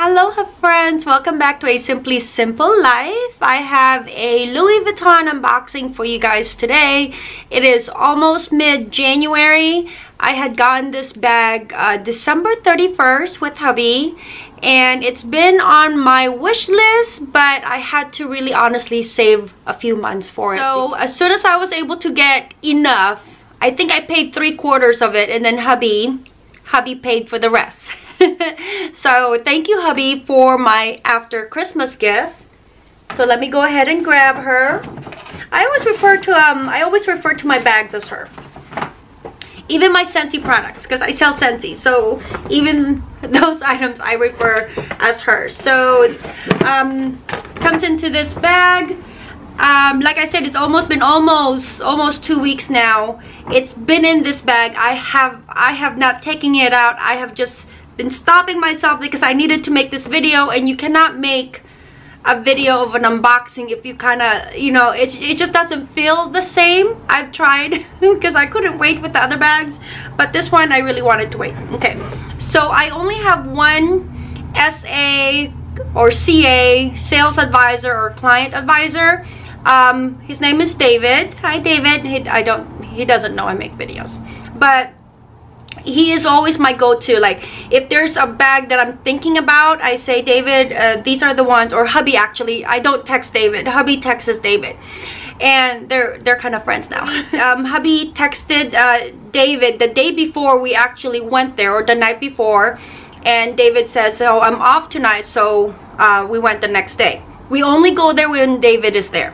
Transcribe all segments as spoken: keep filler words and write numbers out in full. Aloha friends, welcome back to A Simply Simple Life. I have a Louis Vuitton unboxing for you guys today. It is almost mid-January. I had gotten this bag uh, December thirty-first with hubby, and it's been on my wish list, but I had to really honestly save a few months for it. So as soon as I was able to get enough, I think I paid three quarters of it, and then hubby, hubby paid for the rest. So thank you, hubby, for my after Christmas gift. So let me go ahead and grab her. I always refer to um I always refer to my bags as her, even my Scentsy products, because I sell Scentsy, so even those items I refer as her. So um comes into this bag. Um, like I said, it's almost been almost almost two weeks now. It's been in this bag. I have I have not taken it out. I have just been stopping myself because I needed to make this video, and you cannot make a video of an unboxing if you kind of, you know, it, it just doesn't feel the same. I've tried because I couldn't wait with the other bags, but this one I really wanted to wait. Okay, so I only have one S A or C A, sales advisor or client advisor. Um, his name is David. Hi David. He, I don't, he doesn't know I make videos, but he is always my go-to. Like if there's a bag that I'm thinking about, I say, David, uh, these are the ones. Or hubby, actually. I don't text David. Hubby texts David, and they're they're kind of friends now. um, hubby texted uh, David the day before we actually went there, or the night before, and David says, "Oh, I'm off tonight," so uh, we went the next day. We only go there when David is there,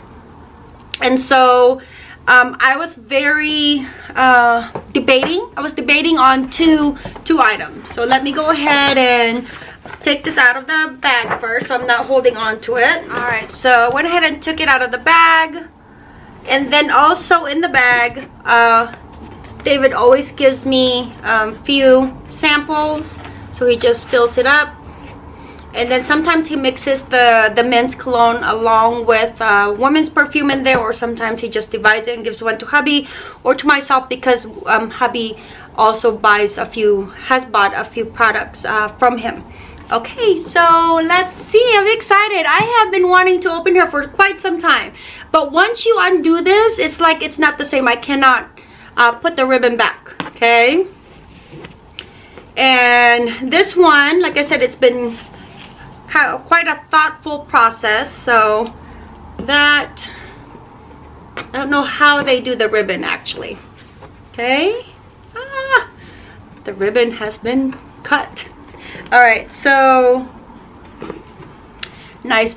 and so. Um, I was very uh, debating. I was debating on two two items. So let me go ahead and take this out of the bag first, so I'm not holding on to it. Alright, so I went ahead and took it out of the bag. And then also in the bag, uh, David always gives me um, few samples. So he just fills it up. And then sometimes he mixes the, the men's cologne along with uh, women's perfume in there. Or sometimes he just divides it and gives one to hubby or to myself, because um, hubby also buys a few, has bought a few products uh, from him. Okay, so let's see. I'm excited. I have been wanting to open her for quite some time. But once you undo this, it's like it's not the same. I cannot uh, put the ribbon back, okay? And this one, like I said, it's been quite a thoughtful process, so that I don't know how they do the ribbon actually. Okay, ah, the ribbon has been cut. All right, so nice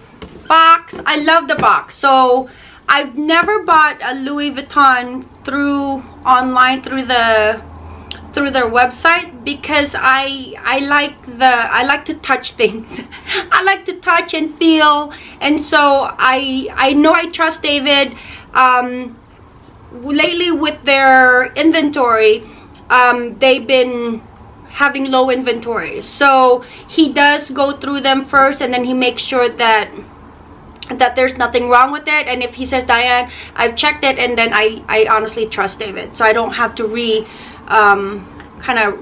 box. I love the box. So I've never bought a Louis Vuitton through online through the through their website, because I I like the I like to touch things. I like to touch and feel, and so I I know I trust David. Um, lately with their inventory, um, they've been having low inventory, so he does go through them first, and then he makes sure that that there's nothing wrong with it. And if he says, Diane, I've checked it, and then I I honestly trust David, so I don't have to re Um, kind of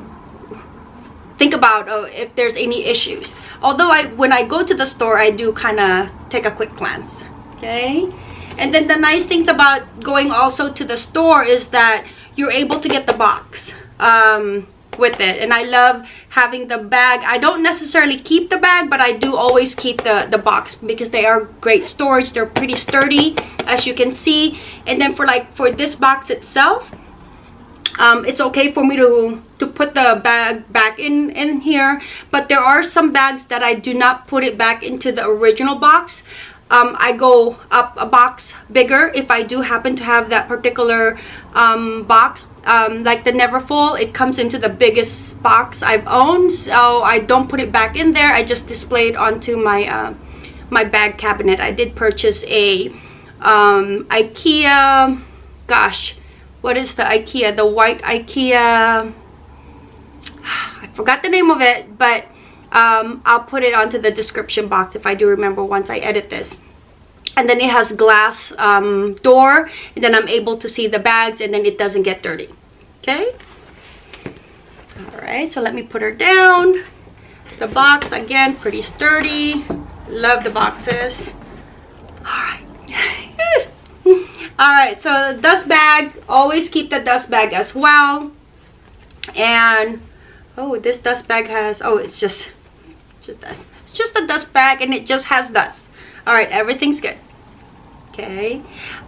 think about oh, if there's any issues. Although I, when I go to the store, I do kind of take a quick glance. Okay, and then the nice things about going also to the store is that you're able to get the box um, with it, and I love having the bag. I don't necessarily keep the bag, but I do always keep the the box, because they are great storage. They're pretty sturdy, as you can see. And then for like for this box itself. Um, it's okay for me to to put the bag back in in here, but there are some bags that I do not put it back into the original box. Um, I go up a box bigger if I do happen to have that particular um, box. Um, like the Neverfull, it comes into the biggest box I've owned, so I don't put it back in there. I just display it onto my uh, my bag cabinet. I did purchase a um, IKEA. Gosh. What is the IKEA? The white IKEA. I forgot the name of it, but um, I'll put it onto the description box if I do remember once I edit this. And then it has glass um, door, and then I'm able to see the bags, and then it doesn't get dirty. Okay. All right. So let me put her down. The box, again, pretty sturdy. Love the boxes. Alright. Alright, so the dust bag. Always keep the dust bag as well. And, oh, this dust bag has, oh, it's just, just dust. It's just a dust bag and it just has dust. Alright, everything's good. Okay,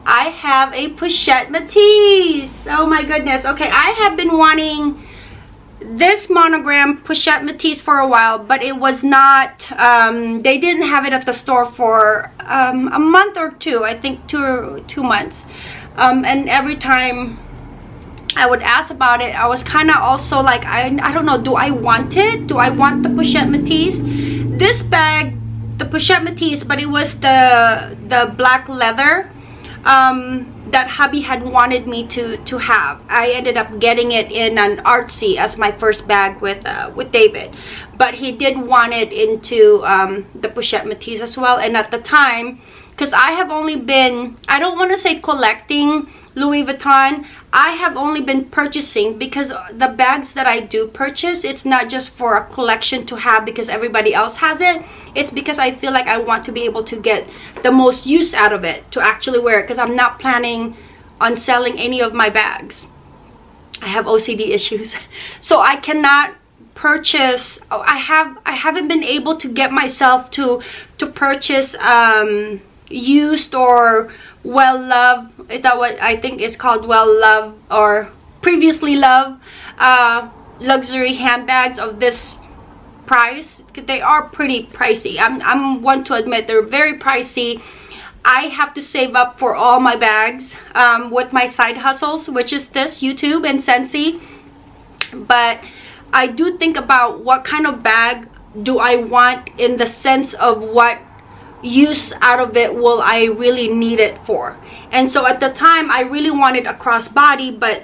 I have a Pochette Metis. Oh my goodness. Okay, I have been wanting this monogram Pochette Metis for a while, but it was not, um, they didn't have it at the store for um, a month or two, I think two, two months. Um, and every time I would ask about it, I was kind of also like, I, I don't know, do I want it? Do I want the Pochette Metis? This bag, the Pochette Metis, but it was the the black leather um, that hubby had wanted me to to have. I ended up getting it in an Artsy as my first bag with uh, with David, but he did want it into um, the Pochette Metis as well. And at the time, because I have only been, I don't want to say collecting Louis Vuitton, I have only been purchasing, because the bags that I do purchase, it's not just for a collection to have because everybody else has it. It's because I feel like I want to be able to get the most use out of it, to actually wear it, because I'm not planning on selling any of my bags. I have O C D issues. So I cannot purchase, I have I haven't been able to get myself to to purchase um used or well loved, is that what I think it's called, well loved or previously loved uh luxury handbags of this price. They are pretty pricey. I'm, I'm one to admit they're very pricey. I have to save up for all my bags um with my side hustles, which is this YouTube and Scentsy. But I do think about what kind of bag do I want, in the sense of what use out of it will I really need it for. And so at the time I really wanted a crossbody, but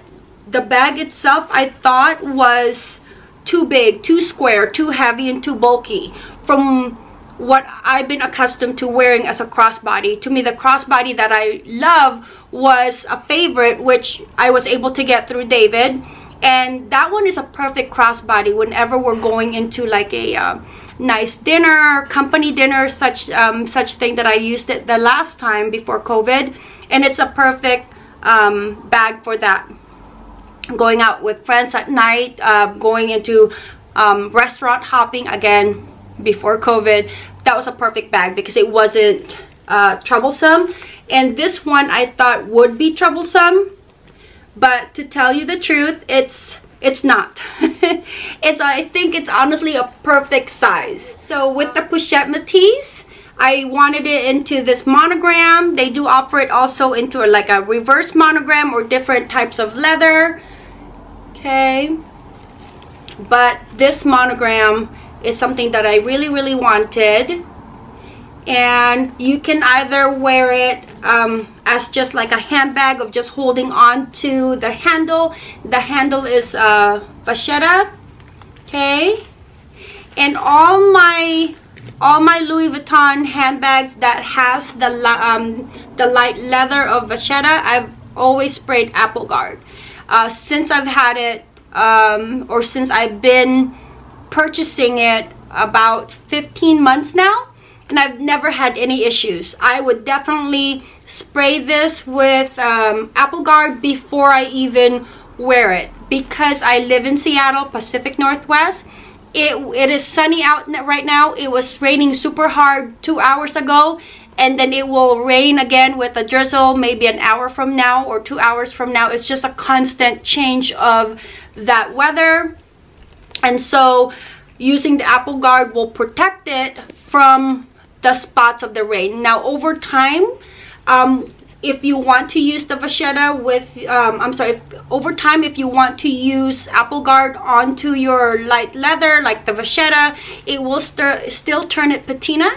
the bag itself I thought was too big, too square, too heavy, and too bulky from what I've been accustomed to wearing as a crossbody. To me, the crossbody that I love was a favorite, which I was able to get through David, and that one is a perfect crossbody whenever we're going into like a uh, nice dinner, company dinner, such um, such thing, that I used it the last time before COVID, and it's a perfect um, bag for that. Going out with friends at night, uh, going into um, restaurant hopping, again before COVID, that was a perfect bag because it wasn't uh, troublesome. And this one I thought would be troublesome, but to tell you the truth, it's It's not. it's I think it's honestly a perfect size. So with the Pochette Metis, I wanted it into this monogram. They do offer it also into a, like a reverse monogram or different types of leather. Okay. But this monogram is something that I really, really wanted. And you can either wear it um, as just like a handbag of just holding on to the handle. The handle is uh, Vachetta. Okay. And all my all my Louis Vuitton handbags that has the um, the light leather of Vachetta, I've always sprayed Apple Guard uh, since I've had it, um, or since I've been purchasing it about fifteen months now. And I've never had any issues. I would definitely spray this with um, Apple Guard before I even wear it. Because I live in Seattle, Pacific Northwest. It, it is sunny out right now. It was raining super hard two hours ago. And then it will rain again with a drizzle maybe an hour from now or two hours from now. It's just a constant change of that weather. And so using the Apple Guard will protect it from the spots of the rain. Now over time, um, if you want to use the Vachetta with um, I'm sorry if, over time if you want to use Apple Guard onto your light leather like the Vachetta, it will st still turn it patina,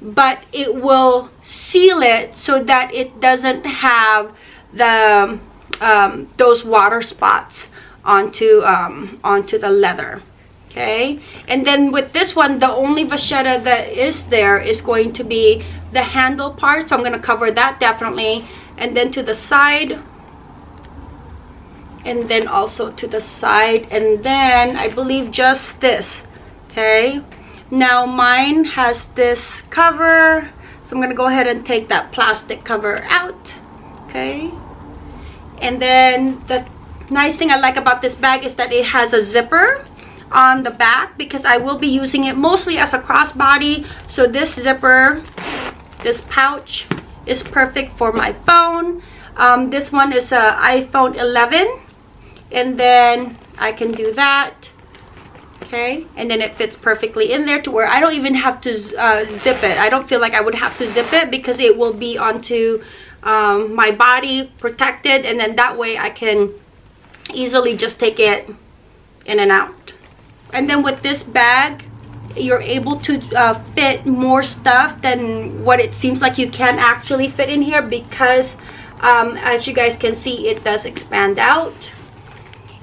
but it will seal it so that it doesn't have the um, those water spots onto um, onto the leather. Okay, and then with this one, the only Vachetta that is there is going to be the handle part, so I'm going to cover that definitely, and then to the side, and then also to the side, and then I believe just this Okay, now mine has this cover, so I'm gonna go ahead and take that plastic cover out. Okay, and then the nice thing I like about this bag is that it has a zipper on the back, because I will be using it mostly as a crossbody. So this zipper, this pouch, is perfect for my phone. Um, this one is a iPhone eleven, and then I can do that. Okay, and then it fits perfectly in there to where I don't even have to uh, zip it. I don't feel like I would have to zip it, because it will be onto um, my body, protected, and then that way I can easily just take it in and out. And then with this bag, you're able to uh, fit more stuff than what it seems like you can actually fit in here, because um, as you guys can see, it does expand out.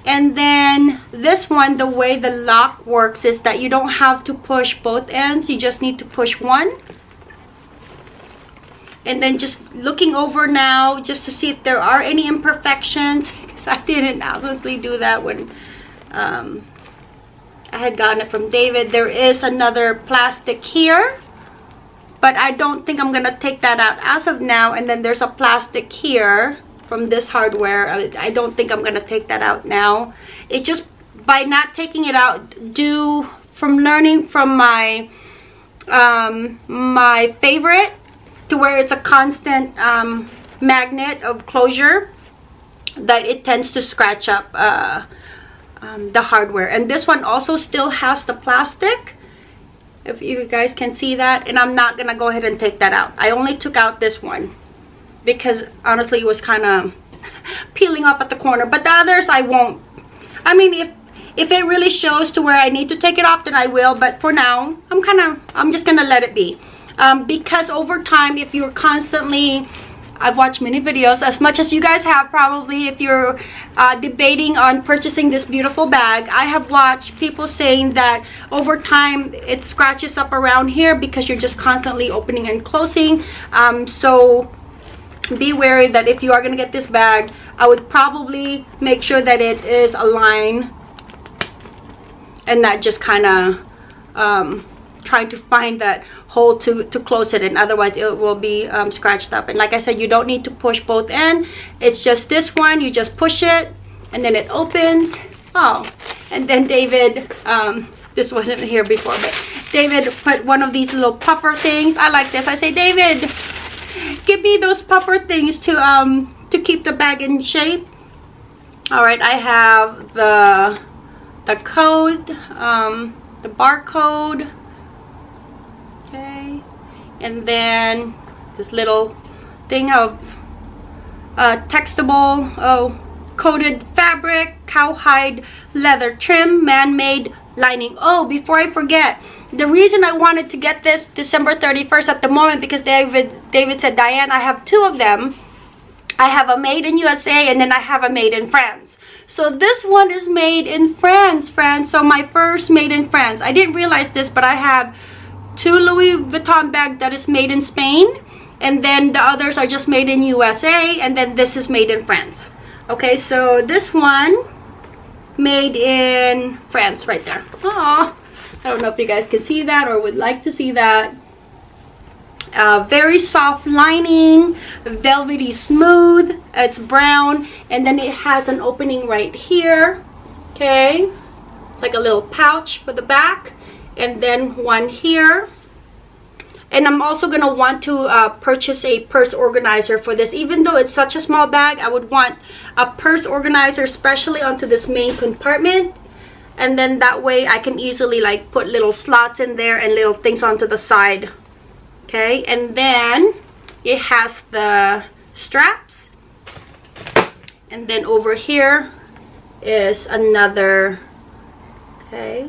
And then this one, the way the lock works is that you don't have to push both ends. You just need to push one. And then just looking over now just to see if there are any imperfections, because I didn't honestly do that when um, I had gotten it from David. There is another plastic here, but I don't think I'm gonna take that out as of now. And then there's a plastic here from this hardware. I don't think I'm gonna take that out now. It just, by not taking it out, due from learning from my um, my favorite, to where it's a constant um, magnet of closure, that it tends to scratch up uh, um, the hardware. And this one also still has the plastic, if you guys can see that, and I'm not gonna go ahead and take that out. I only took out this one because honestly it was kind of peeling off at the corner, but the others I won't. I mean, if if it really shows to where I need to take it off, then I will, but for now I'm kind of I'm just gonna let it be, um, because over time, if you're constantly, I've watched many videos, as much as you guys have probably, if you're uh, debating on purchasing this beautiful bag, I have watched people saying that over time it scratches up around here because you're just constantly opening and closing. Um, so be wary that if you are going to get this bag, I would probably make sure that it is a line and not just kind of um, trying to find that hole to to close it in, otherwise it will be um, scratched up. And like I said, you don't need to push both in. It's just this one, you just push it and then it opens. Oh, and then David, um, this wasn't here before, but David put one of these little puffer things. I like this. I say, David, give me those puffer things to um to keep the bag in shape. All right, I have the the code, um the barcode, okay, and then this little thing of uh textable, oh, coated fabric, cowhide leather trim, man-made lining. Oh, before I forget, the reason I wanted to get this December thirty-first at the moment, because David David said, Diane, I have two of them. I have a made in U S A, and then I have a made in France. So this one is made in France, friends. So my first made in France. I didn't realize this, but I have two Louis Vuitton bags that is made in Spain, and then the others are just made in U S A, and then this is made in France. Okay, so this one made in France right there. Aww. I don't know if you guys can see that or would like to see that. Uh, very soft lining, velvety smooth. It's brown, and then it has an opening right here. Okay, like a little pouch for the back, and then one here. And I'm also going to want to uh, purchase a purse organizer for this. Even though it's such a small bag, I would want a purse organizer, especially onto this main compartment. And then that way I can easily like put little slots in there and little things onto the side. Okay, and then it has the straps. And then over here is another, okay,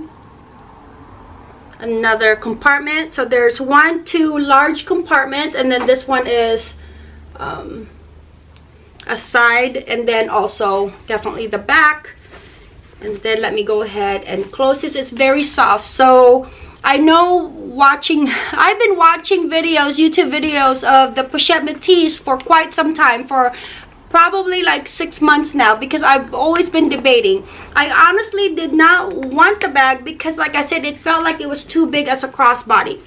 another compartment. So there's one, two large compartments, and then this one is um, a side, and then also definitely the back. And then let me go ahead and close this. It's very soft. So I know watching, I've been watching videos, YouTube videos of the Pochette Metis for quite some time, for probably like six months now, because I've always been debating. I honestly did not want the bag because, like I said, it felt like it was too big as a crossbody.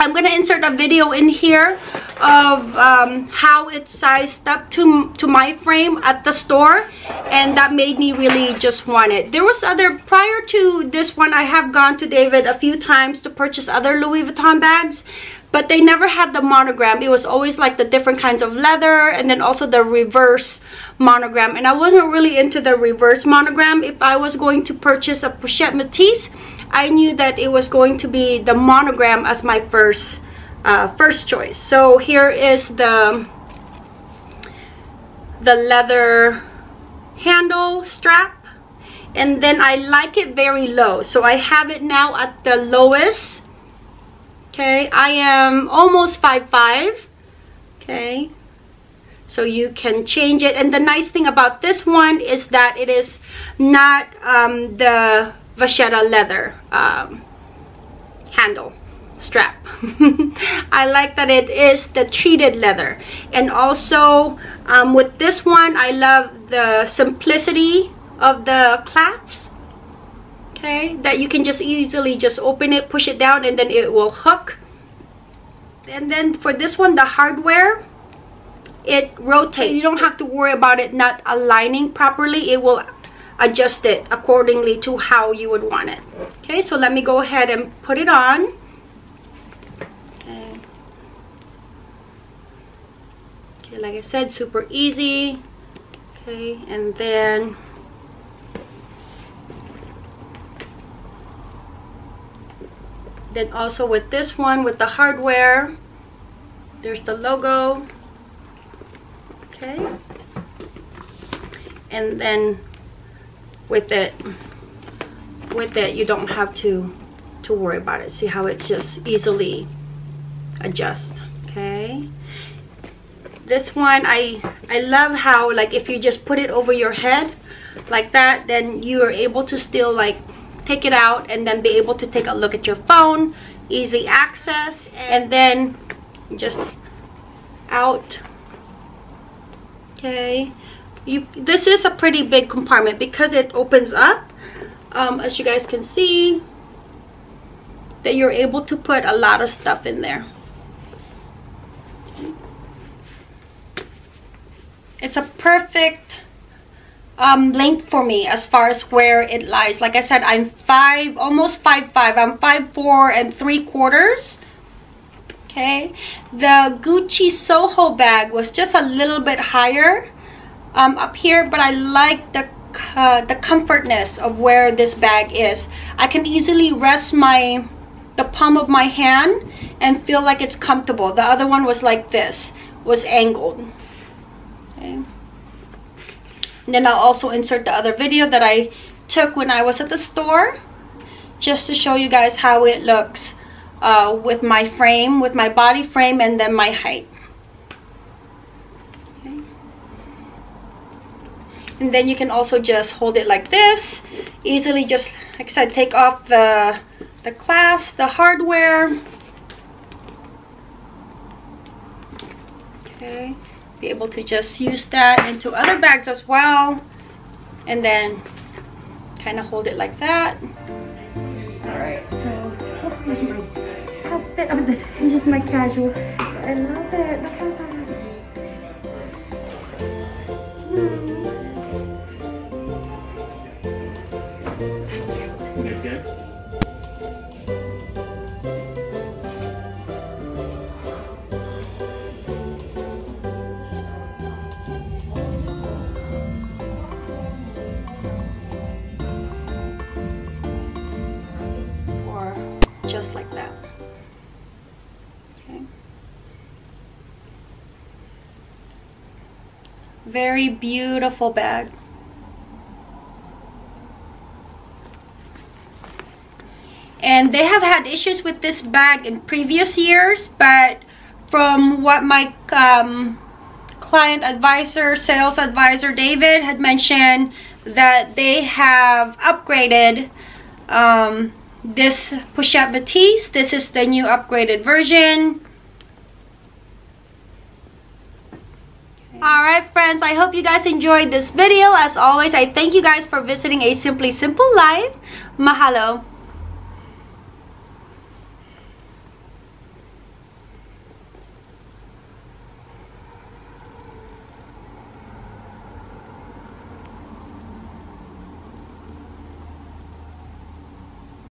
I'm going to insert a video in here of um, how it's sized up to, to my frame at the store, and that made me really just want it. There was other, prior to this one, I have gone to David a few times to purchase other Louis Vuitton bags, but they never had the monogram. It was always like the different kinds of leather and then also the reverse monogram, and I wasn't really into the reverse monogram. If I was going to purchase a Pochette Metis, I knew that it was going to be the monogram as my first uh, first choice. So here is the the leather handle strap, and then I like it very low, so I have it now at the lowest. Okay, I am almost five five. Okay, so you can change it, and the nice thing about this one is that it is not um, the Vachetta leather um, handle strap. I like that it is the treated leather, and also um, with this one I love the simplicity of the clasps, okay, that you can just easily just open it, push it down, and then it will hook. And then for this one, the hardware, it rotates, so you don't have to worry about it not aligning properly. It will adjust it accordingly to how you would want it. Okay, so let me go ahead and put it on. Okay, okay, like I said, super easy. Okay, and then then also with this one, with the hardware, there's the logo. Okay, and then with it with it you don't have to to worry about it. See how it just easily adjusts. Okay, this one I I love how, like, if you just put it over your head like that, then you are able to still like take it out and then be able to take a look at your phone, easy access, and then just out. Okay, You, this is a pretty big compartment because it opens up, um, as you guys can see, that you're able to put a lot of stuff in there. It's a perfect um, length for me as far as where it lies. Like I said, I'm five, almost five five. I'm five four and three quarters. Okay, the Gucci Soho bag was just a little bit higher Um, up here, but I like the uh, the comfortness of where this bag is. I can easily rest my the palm of my hand and feel like it's comfortable. The other one was like this, was angled. Okay. And then I'll also insert the other video that I took when I was at the store, just to show you guys how it looks uh, with my frame, with my body frame, and then my height. And then you can also just hold it like this, easily just, like I said, take off the, the clasp, the hardware. Okay, be able to just use that into other bags as well. And then kind of hold it like that. Alright, so that's my outfit of the day, just my casual. I love it, look at that. Just like that. Okay. Very beautiful bag. And they have had issues with this bag in previous years, but from what my um, client advisor, sales advisor David had mentioned, that they have upgraded um, this Pochette Batiste. This is the new upgraded version. Alright friends, I hope you guys enjoyed this video. As always, I thank you guys for visiting A Simply Simple Life. Mahalo!